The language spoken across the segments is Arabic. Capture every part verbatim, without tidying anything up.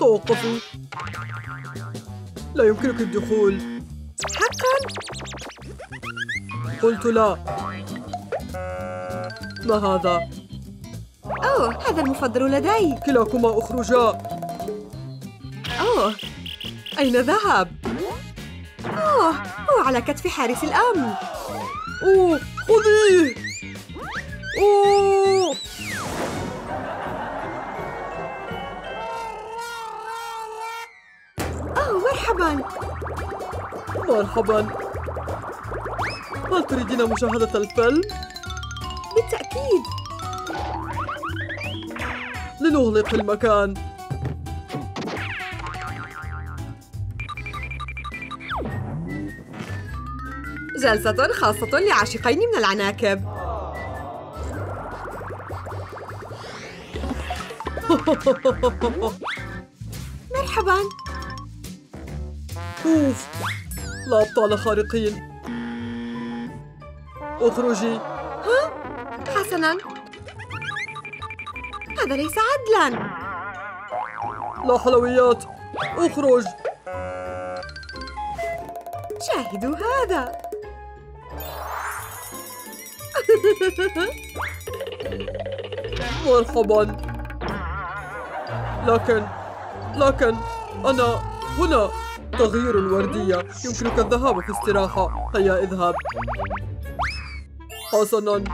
توقفوا. لا يمكنك الدخول. حقا؟ قلت لا. ما هذا؟ أوه، هذا المفضل لدي. كلاكما أخرجا. أوه، أين ذهب؟ أوه، هو على كتف حارس الأمن. أوه، خذيه. أوه. أوه، مرحبا. مرحبا. هل تريدين مشاهدة الفيلم؟ بالتأكيد. لنغلق المكان. جلسة خاصة لعاشقين من العناكب. مرحبا. أوف، لا أبطال خارقين. اخرجي. ها؟ حسناً، هذا ليس عدلاً. لا حلويات، اخرج. شاهدوا هذا. مرحباً. لكن لكن أنا هنا. تغيير الوردية. يمكنك الذهاب في استراحة. هيا اذهب. حسناً.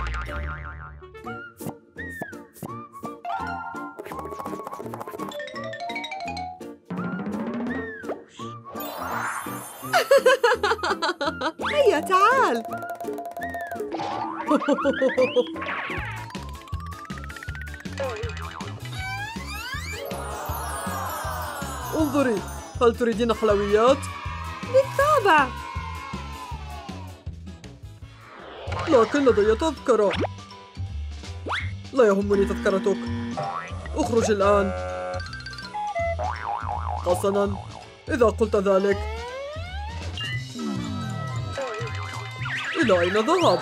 هيا تعال. انظري، هل تريدين حلويات؟ بالطبع. لكن لدي تذكرة. لا يهمني تذكرتك. اخرج الآن. حسناً، إذا قلت ذلك. إلى أين ذهب؟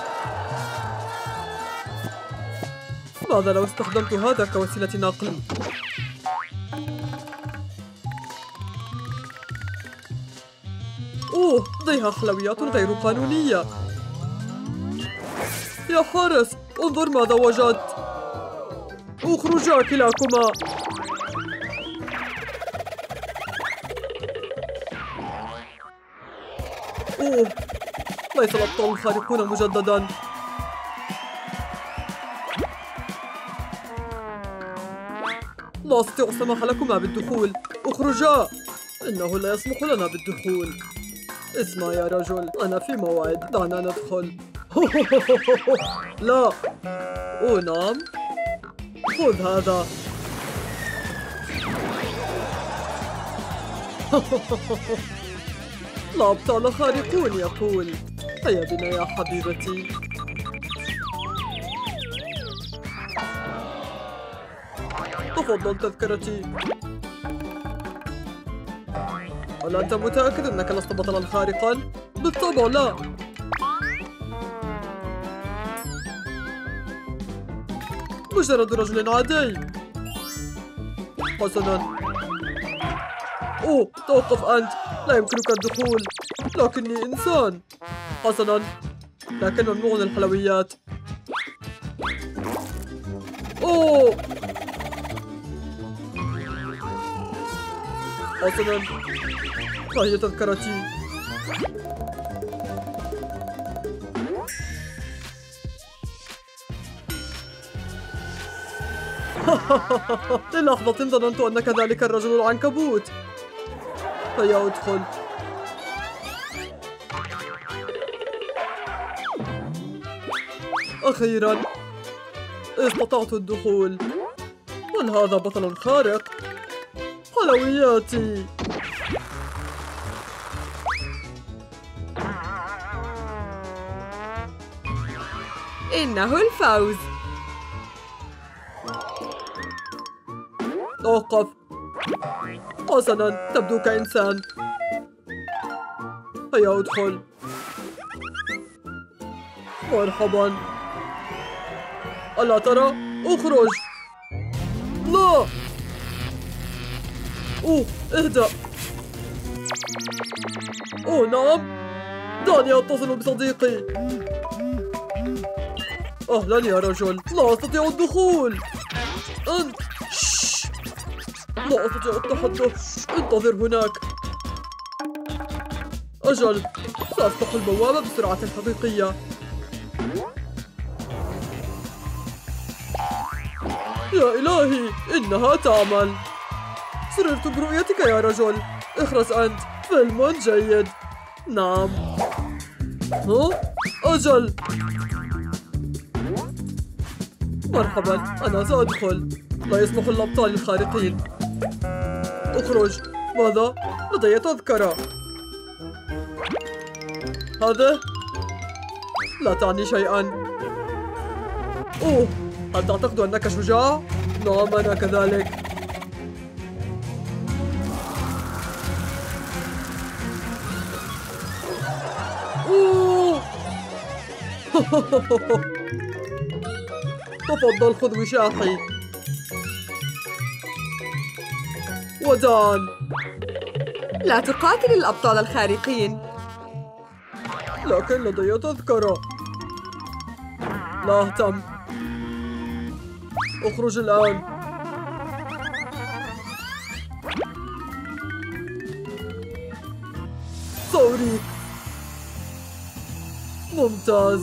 ماذا لو استخدمت هذا كوسيلة نقل؟ أوه، لديها حلويات غير قانونية. يا حارس، انظر ماذا وجدت. اخرجا كلاكما. أوه، ليس الأبطال الخارقون مجددا. لا أستطيع السماح لكما بالدخول. اخرجا. إنه لا يسمح لنا بالدخول. اسمع يا رجل، أنا في موعد. دعنا ندخل. لا. أوه نعم، خذ هذا. لا أبطال خارقون يقول. هيا بنا يا حبيبتي. تفضل تذكرتي. هل أنت متأكد أنك لست بطلا خارقا؟ بالطبع لا. مجرد رجل عادي. حسناً. أوه، توقف أنت. لا يمكنك الدخول. لكني إنسان. حسناً، لكن ممنوع الحلويات. أوه. حسناً، فهي تذكرتي. للحظة ظننت أنك ذلك الرجل العنكبوت. هيا ادخل. أخيرا استطعت الدخول. هل هذا بطل خارق؟ حلوياتي. إنه الفوز. توقف. حسناً، تبدو كإنسان. هيا ادخل. مرحباً. ألا ترى؟ اخرج. لا. اوه اهدأ. اوه نعم، دعني اتصل بصديقي. اهلا يا رجل، لا استطيع الدخول. انت شش. لا استطيع التحدث، انتظر هناك. اجل، سافتح البوابة بسرعة حقيقية. يا إلهي، إنها تعمل. سررت برؤيتك يا رجل، اخرس أنت، فيلم جيد. نعم. ها؟ أجل. مرحبا، أنا سأدخل. لا يسمح الأبطال الخارقين. اخرج. ماذا؟ لدي تذكرة. هذا؟ لا تعني شيئا. أوه، هل تعتقد أنك شجاع؟ نعم، أنا كذلك. أوه. تفضل، خذ وشاحي. وداعاً. لا تقاتل الأبطال الخارقين. لكن لدي تذكرة. لا أهتم. اخرج الآن. ثوري. ممتاز.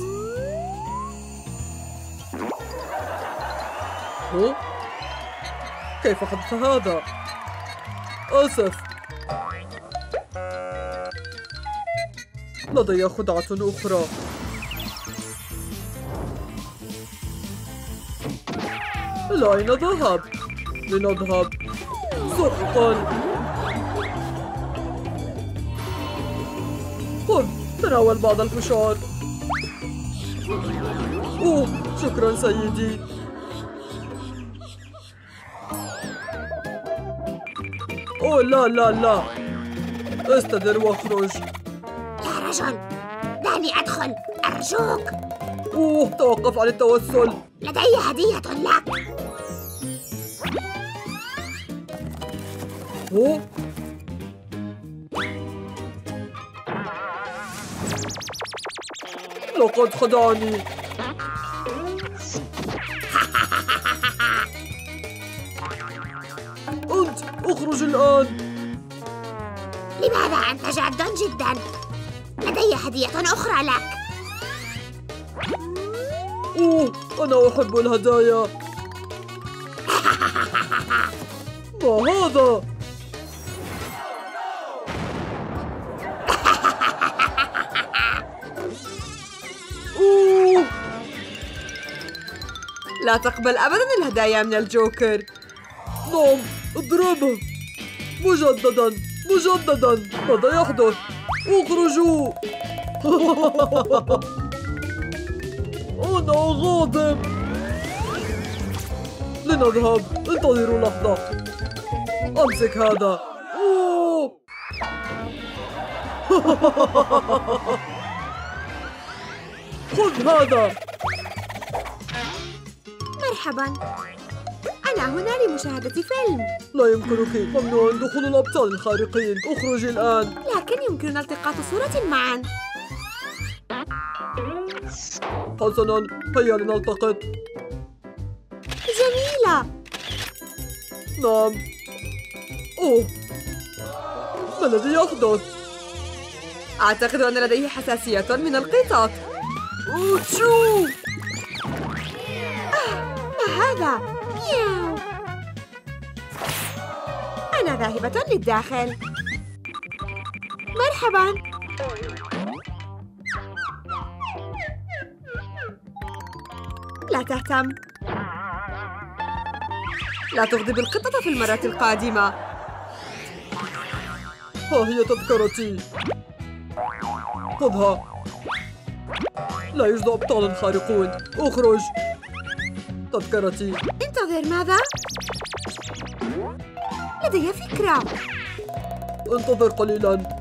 هو؟ كيف حدث هذا؟ آسف. لدي خدعة أخرى. إلى أين ذهب؟ لنذهب سرعة. خذ، تناول بعض الفشار. أوه، شكرا سيدي. أوه لا لا لا، استدر واخرج. يا رجل، دعني أدخل، أرجوك. أوه، توقف عن التوسل. لدي هدية لك. هو؟ لقد خدعني. أنت اخرج الآن. لماذا أنت جاد جدا؟ لدي هدية أخرى لك. أوه، أنا أحب الهدايا. ما هذا؟ لا تقبل أبداً الهدايا من الجوكر. نعم، اضربه. مجدداً، مجدداً، ماذا يحدث؟ اخرجوا. أنا غاضب. لنذهب، انتظروا لحظة. أمسك هذا. أوه. خذ هذا. مرحبا، أنا هنا لمشاهدة فيلم. لا يمكنك، ممنوع دخول الأبطال الخارقين. اخرجي الآن. لكن يمكننا التقاط صورة معا. حسنا، هيا لنلتقط. جميلة. نعم. أوه، ما الذي يحدث؟ أعتقد أن لديه حساسية من القطط. أوتشو. هذا مياو. أنا ذاهبة للداخل. مرحبا. لا تهتم. لا تغضب القطة في المرة القادمة. ها هي تذكرتي. خذها. لا يوجد أبطال خارقون. اخرج. تذكرتي. انتظر، ماذا؟ لدي فكرة. انتظر قليلا.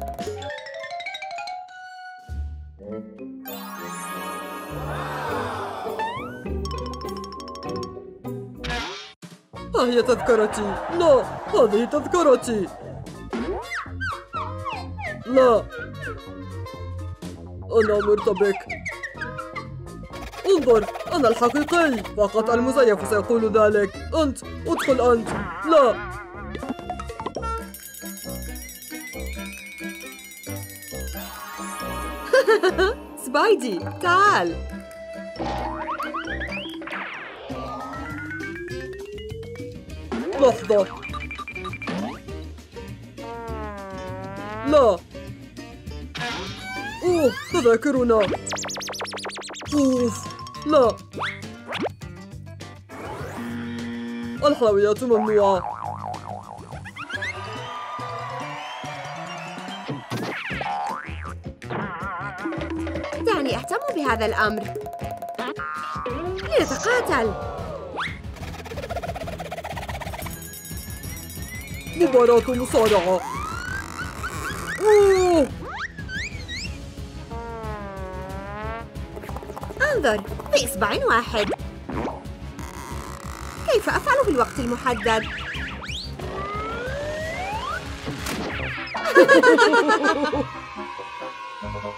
ها هي تذكرتي. لا، هذه تذكرتي. لا، أنا أمرت بك. انظر، أنا الحقيقي، فقط المزيف سيقول ذلك. أنت، ادخل أنت. لا. سبايدي، تعال. لحظة. لا. أوه، تذاكرنا. أوف، لا. الحلويات ممنوعة. دعني أهتم بهذا الأمر. لنتقاتل. مباراة مصارعة. أوه. انظر، بإصبع واحد. كيف أفعل بالوقت المحدد؟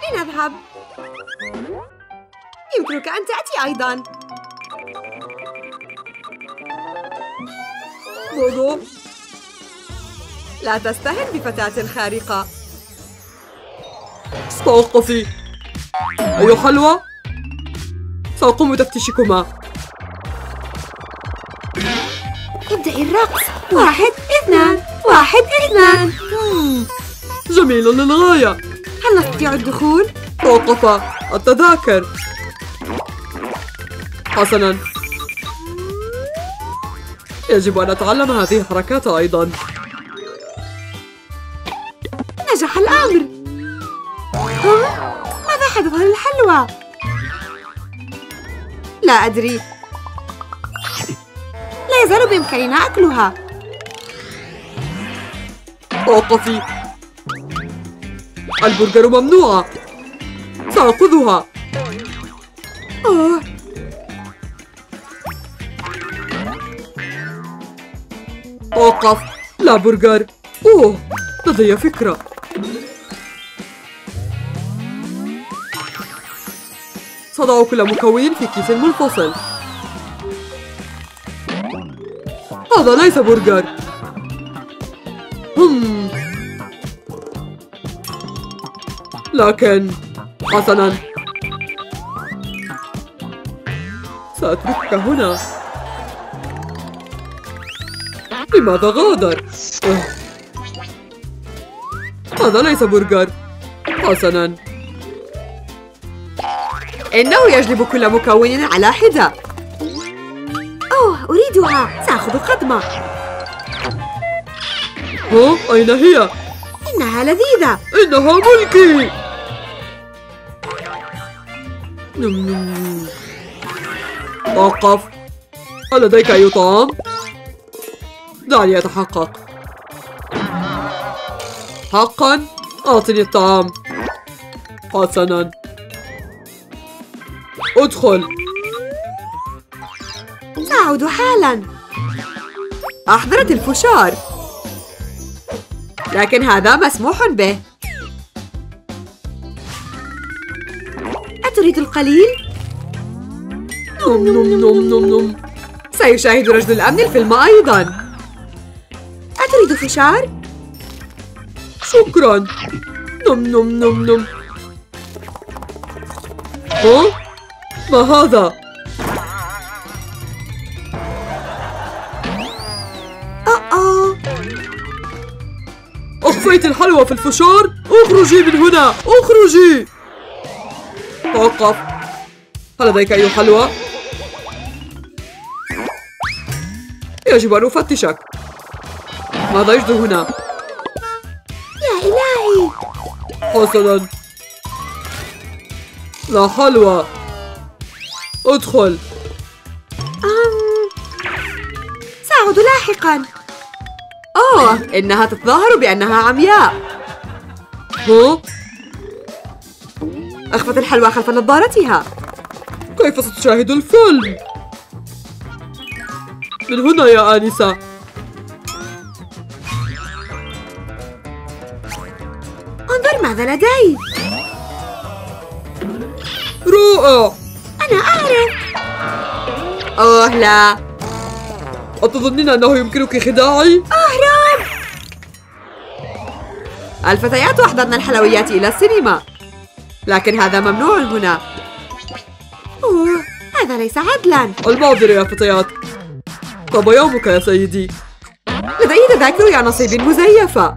لنذهب. يمكنك أن تأتي أيضاً. بوبو، لا تستهن بفتاة خارقة. توقفي. أي حلوى؟ سأقوم بتفتيشكما. ابدأي الرقص. واحد اثنان، واحد اثنان. جميل للغاية. هل نستطيع الدخول؟ توقف التذاكر. حسناً، يجب أن أتعلم هذه الحركات أيضاً. نجح الأمر. ماذا حدث للحلوى؟ لا أدري. لا يزال بإمكاننا أكلها. توقفي. البرجر ممنوعة. سأخذها. آه. توقف. لا برجر. أوه، لدي فكرة. سأضع كل مكون في كيس منفصل. هذا ليس برجر. هم. لكن حسناً، سأتركك هنا. لماذا غادر؟ أه. هذا ليس برجر. حسناً، إنه يجلب كل مكون على حدة. أوه، أريدها. سأخذ قدمة. ها؟ أين هي؟ إنها لذيذة. إنها ملكي. توقف. هل لديك أي طعام؟ دعني أتحقق. حقاً؟ أعطني الطعام. حسناً، ادخل. سأعود حالاً. أحضرت الفشار، لكن هذا مسموح به. أتريد القليل؟ نم نم نم نم نم. سيشاهد رجل الأمن الفيلم أيضاً. أتريد فشار؟ شكراً. نم نم نم نم. ها؟ ما هذا؟ أه-أه. أخفيت الحلوى في الفشار؟ اخرجي من هنا، اخرجي. توقف. هل لديك أي حلوى؟ يجب أن أفتشك. ماذا يجدر هنا؟ يا إلهي. حسناً، لا حلوى. ادخل. أم... سأعود لاحقاً. أوه، إنها تتظاهر بأنها عمياء. ها؟ أخفت الحلوى خلف نظارتها. كيف ستشاهد الفيلم؟ من هنا يا آنسة. انظر ماذا لدي. رائع. أنا أعرف. أوه لا. أتظنين أنه يمكنك خداعي؟ أهرب. الفتيات أحضرن الحلويات إلى السينما، لكن هذا ممنوع هنا. أوه، هذا ليس عدلاً. المعذرة يا فتيات. طب يومك يا سيدي. لدي تذاكر يا نصيب مزيفة.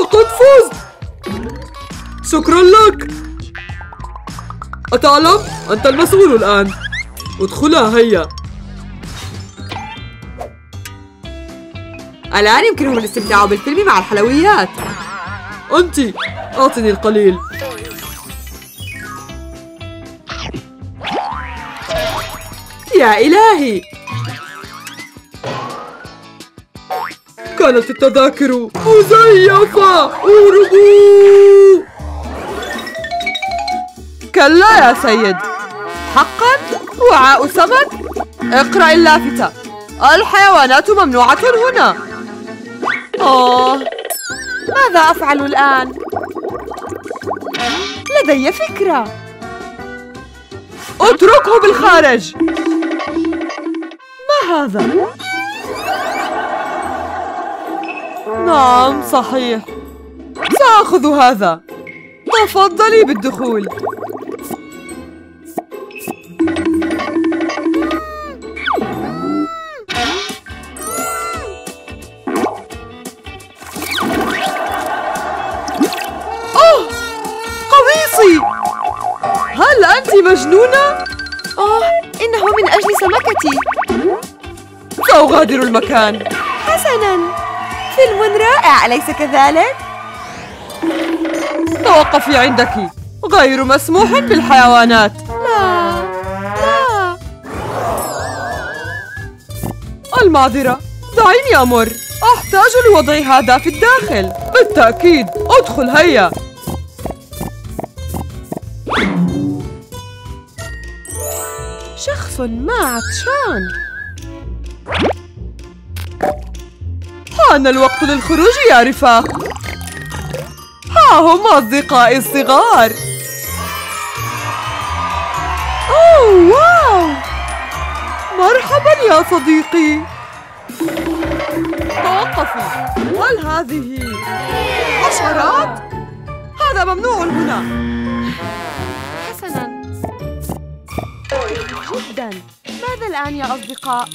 لقد فزت. شكراً لك. أتعلم؟ أنت المسؤول الآن. ادخلها هيا. الآن يمكنهم الاستمتاع بالفيلم مع الحلويات. أنتِ، أعطني القليل. يا إلهي! كانت التذاكر مزيفة! أهربوا! كلا يا سيد! حقاً؟ وعاء سمك؟ اقرأ اللافتة. الحيوانات ممنوعة هنا. آه، ماذا أفعل الآن؟ لدي فكرة. اتركه بالخارج. ما هذا؟ نعم صحيح، سأخذ هذا. تفضلي بالدخول. هل أنت مجنونة؟ آه، إنه من أجل سمكتي. سأغادر المكان. حسناً، فيلم رائع، أليس كذلك؟ توقفي عندك، غير مسموح بالحيوانات. لا، لا. المعذرة، دعيني أمر. أحتاج لوضع هذا في الداخل. بالتأكيد، أدخل هيا. شخص ما عطشان. حان الوقت للخروج يا رفاق. ها هم أصدقائي الصغار. أوه واو، مرحبا يا صديقي. توقفي، هل هذه حشرات؟ هذا ممنوع هنا. حسنا جدا. ماذا الآن يا أصدقاء؟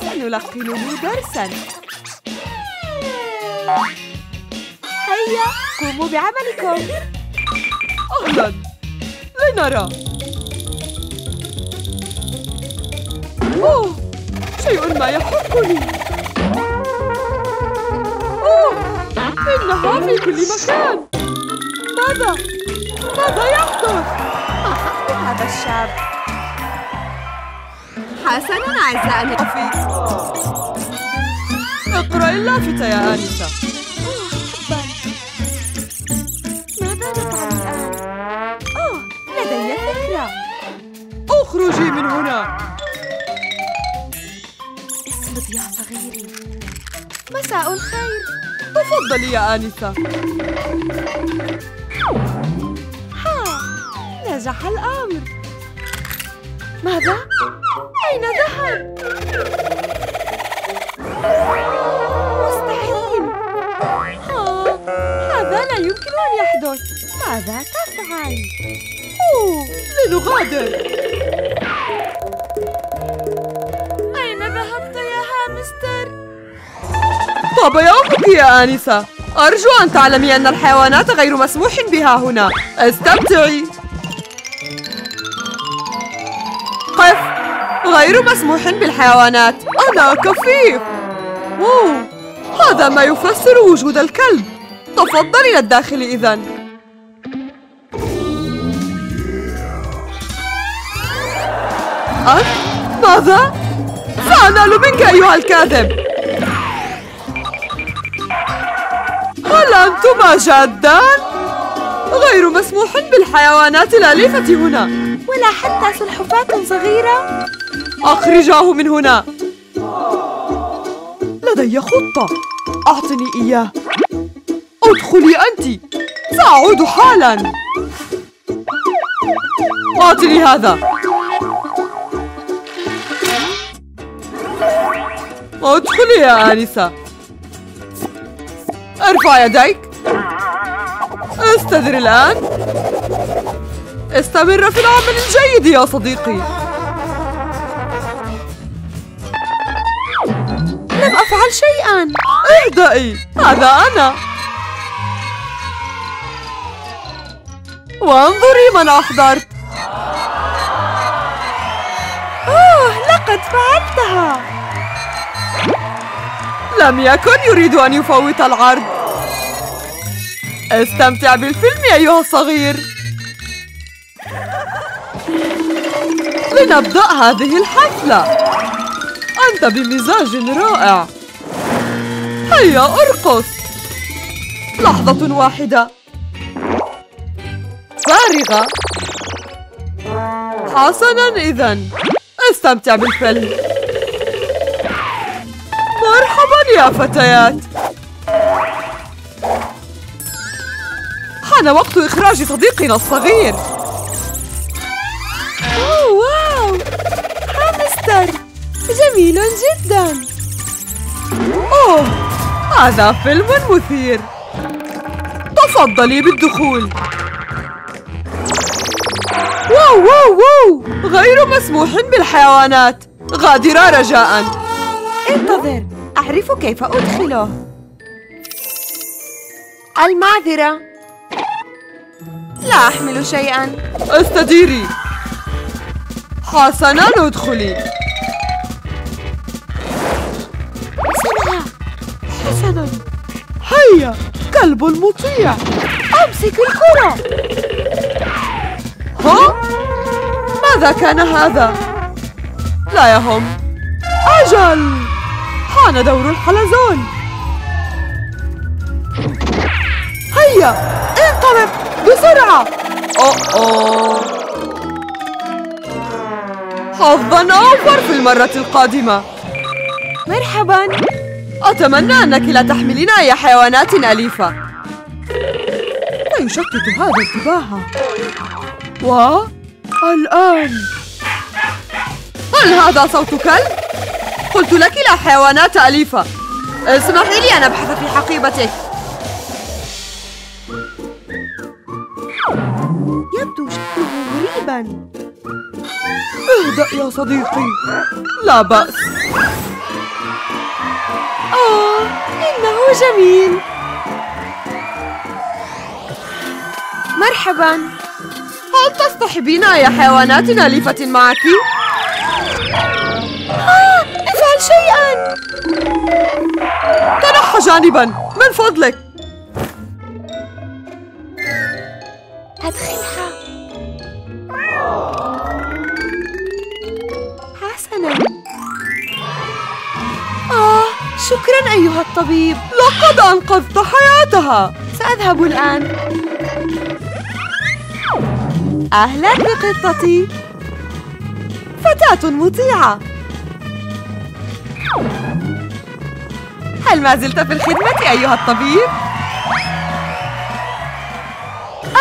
سنلقنه درسا. هيا قوموا بعملكم. أهلا، لنرى. أوه، شيء ما يحكني. أوه، إنها في كل مكان. ماذا؟ ماذا يحدث؟ هذا الشاب. حسناً أعزائي، اقرأ اللافتة يا آنسة. ماذا نفعل الآن؟ أوه، لدي فكرة. اخرجي من هنا. اصمت يا صغيري. مساء الخير. تفضلي يا آنسة. نجح الأمر. ماذا؟ أين ذهب؟ مستحيل. آه، هذا لا يمكن أن يحدث. ماذا تفعل؟ أوه، لنغادر. أين ذهبت يا هامستر؟ طاب يومك يا آنسة. أرجو أن تعلمي أن الحيوانات غير مسموح بها هنا. استمتعي. غير مسموح بالحيوانات. أنا كفيف. أوه، هذا ما يفسر وجود الكلب. تفضل إلى الداخل إذن. أه؟ ماذا؟ سأنال منك أيها الكاذب. هل أنتما جادان؟ غير مسموح بالحيوانات الأليفة هنا، ولا حتى سلحفاة صغيرة. أخرجاه من هنا. لدي خطة، أعطني إياه. ادخلي أنت، سأعود حالاً. أعطني هذا. ادخلي يا آنسة. ارفع يديك. استدر الآن. استمر في العمل الجيد يا صديقي. لم أفعل شيئاً. اهدئي، هذا أنا. وانظري من أحضرت. أوه، لقد فعلتها. لم يكن يريد أن يفوت العرض. استمتع بالفيلم أيها الصغير. لنبدأ هذه الحفلة. أنت بمزاج رائع. هيا أرقص. لحظة واحدة. فارغة. حسناً إذن، استمتع بالفيلم. مرحباً يا فتيات. حان وقت إخراج صديقنا الصغير. أوه، واو، هامستر جميل جداً. أوه، هذا فيلم مثير. تفضلي بالدخول. واو واو واو، غير مسموح بالحيوانات. غادرة رجاءً. انتظر، أعرف كيف أدخله. المعذرة، لا أحمل شيئاً. استديري. حسناً، ادخلي. حسناً حسناً، هيا كلب مطيع. أمسك الكرة. ها؟ ماذا كان هذا؟ لا يهم. أجل، حان دور الحلزون. هيا انطلق بسرعة. أوه. حظاً أوفر في المرة القادمة. مرحباً. أتمنى أنك لا تحملين أي حيوانات أليفة. لا يشتت هذا انتباهها. والآن، هل هذا صوت كلب؟ قلت لك لا حيوانات أليفة. اسمحي لي أن أبحث في حقيبتك. يبدو شكله غريباً. اهدأ يا صديقي، لا بأس. آه، إنه جميل. مرحباً. هل تصطحبين يا حيوانات أليفة معك؟ آه، افعل شيئاً. تنحى جانباً من فضلك. أدخلها. حسناً. آه، شكراً أيها الطبيب. لقد أنقذت حياتها. سأذهب الآن. أهلاً بقطتي. فتاة مطيعة. هل ما زلت في الخدمة أيها الطبيب؟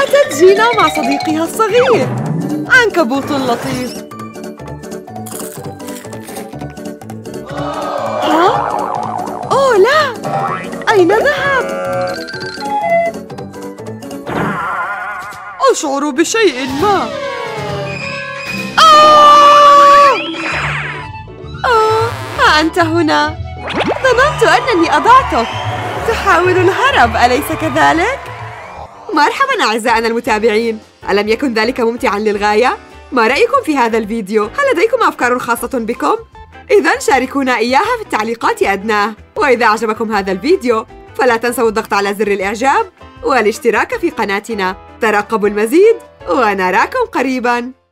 أتت جينا مع صديقها الصغير، عنكبوت لطيف. ها؟ أوه لا، أين ذهب؟ أشعر بشيء ما. آه! آه، ها أنت هنا. ظننت أنني أضعتك. تحاول الهرب، أليس كذلك؟ مرحباً أعزائنا المتابعين. ألم يكن ذلك ممتعاً للغاية؟ ما رأيكم في هذا الفيديو؟ هل لديكم أفكار خاصة بكم؟ إذن شاركونا إياها في التعليقات أدناه. وإذا أعجبكم هذا الفيديو فلا تنسوا الضغط على زر الإعجاب والاشتراك في قناتنا. ترقبوا المزيد ونراكم قريباً.